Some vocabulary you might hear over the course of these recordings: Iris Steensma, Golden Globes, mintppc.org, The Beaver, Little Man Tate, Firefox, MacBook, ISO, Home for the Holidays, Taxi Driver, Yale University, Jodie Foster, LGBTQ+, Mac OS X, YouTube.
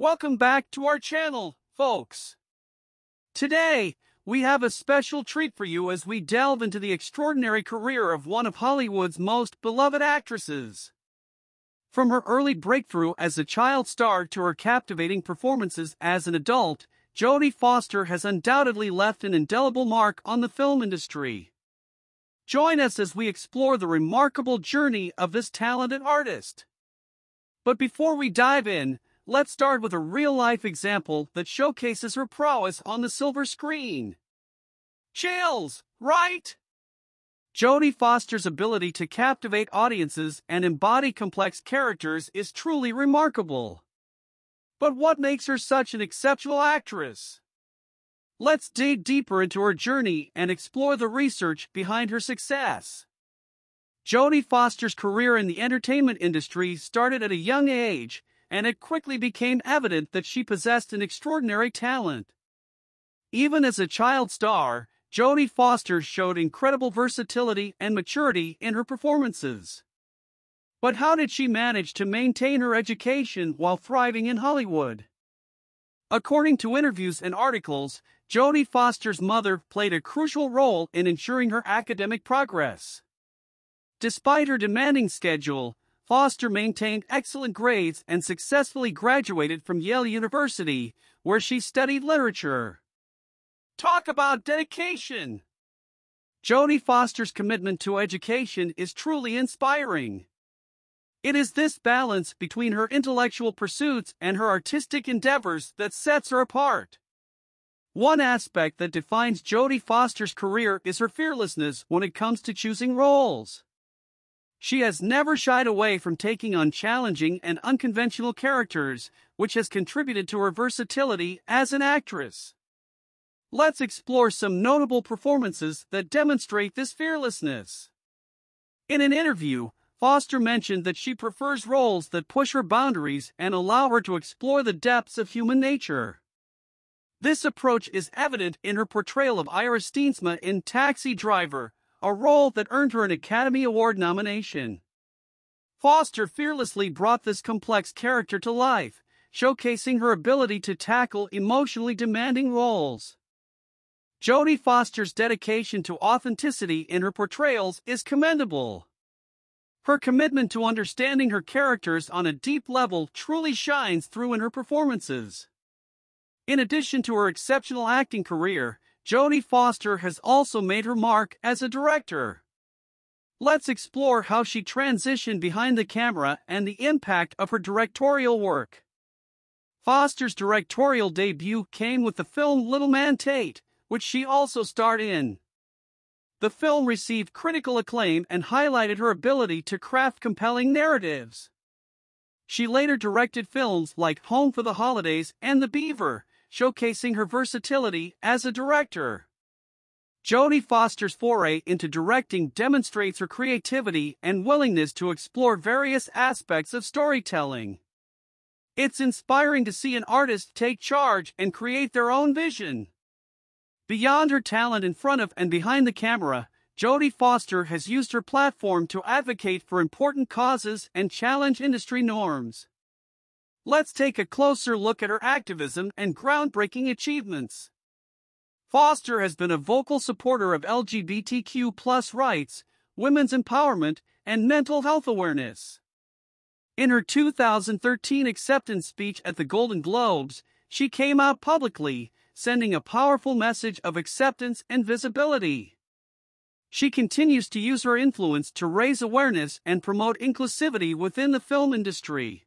Welcome back to our channel, folks. Today, we have a special treat for you as we delve into the extraordinary career of one of Hollywood's most beloved actresses. From her early breakthrough as a child star to her captivating performances as an adult, Jodie Foster has undoubtedly left an indelible mark on the film industry. Join us as we explore the remarkable journey of this talented artist. But before we dive in, let's start with a real-life example that showcases her prowess on the silver screen. Chills, right? Jodie Foster's ability to captivate audiences and embody complex characters is truly remarkable. But what makes her such an exceptional actress? Let's dig deeper into her journey and explore the research behind her success. Jodie Foster's career in the entertainment industry started at a young age, and it quickly became evident that she possessed an extraordinary talent. Even as a child star, Jodie Foster showed incredible versatility and maturity in her performances. But how did she manage to maintain her education while thriving in Hollywood? According to interviews and articles, Jodie Foster's mother played a crucial role in ensuring her academic progress. Despite her demanding schedule, Foster maintained excellent grades and successfully graduated from Yale University, where she studied literature. Talk about dedication! Jodie Foster's commitment to education is truly inspiring. It is this balance between her intellectual pursuits and her artistic endeavors that sets her apart. One aspect that defines Jodie Foster's career is her fearlessness when it comes to choosing roles. She has never shied away from taking on challenging and unconventional characters, which has contributed to her versatility as an actress. Let's explore some notable performances that demonstrate this fearlessness. In an interview, Foster mentioned that she prefers roles that push her boundaries and allow her to explore the depths of human nature. This approach is evident in her portrayal of Iris Steensma in Taxi Driver, a role that earned her an Academy Award nomination. Foster fearlessly brought this complex character to life, showcasing her ability to tackle emotionally demanding roles. Jodie Foster's dedication to authenticity in her portrayals is commendable. Her commitment to understanding her characters on a deep level truly shines through in her performances. In addition to her exceptional acting career, Jodie Foster has also made her mark as a director. Let's explore how she transitioned behind the camera and the impact of her directorial work. Foster's directorial debut came with the film Little Man Tate, which she also starred in. The film received critical acclaim and highlighted her ability to craft compelling narratives. She later directed films like Home for the Holidays and The Beaver, showcasing her versatility as a director. Jodie Foster's foray into directing demonstrates her creativity and willingness to explore various aspects of storytelling. It's inspiring to see an artist take charge and create their own vision. Beyond her talent in front of and behind the camera, Jodie Foster has used her platform to advocate for important causes and challenge industry norms. Let's take a closer look at her activism and groundbreaking achievements. Foster has been a vocal supporter of LGBTQ+ rights, women's empowerment, and mental health awareness. In her 2013 acceptance speech at the Golden Globes, she came out publicly, sending a powerful message of acceptance and visibility. She continues to use her influence to raise awareness and promote inclusivity within the film industry.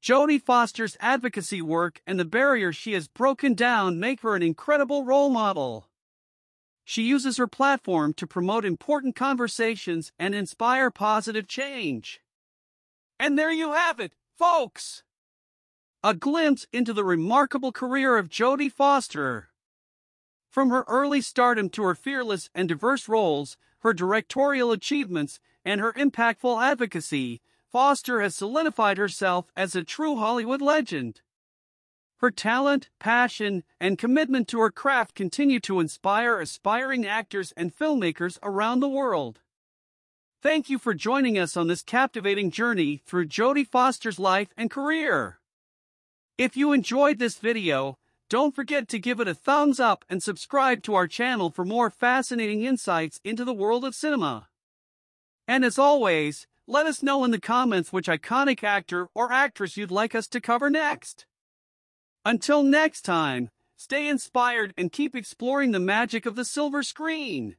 Jodie Foster's advocacy work and the barriers she has broken down make her an incredible role model. She uses her platform to promote important conversations and inspire positive change. And there you have it, folks! A glimpse into the remarkable career of Jodie Foster. From her early stardom to her fearless and diverse roles, her directorial achievements, and her impactful advocacy, Foster has solidified herself as a true Hollywood legend. Her talent, passion, and commitment to her craft continue to inspire aspiring actors and filmmakers around the world. Thank you for joining us on this captivating journey through Jodie Foster's life and career. If you enjoyed this video, don't forget to give it a thumbs up and subscribe to our channel for more fascinating insights into the world of cinema. And as always, let us know in the comments which iconic actor or actress you'd like us to cover next. Until next time, stay inspired and keep exploring the magic of the silver screen.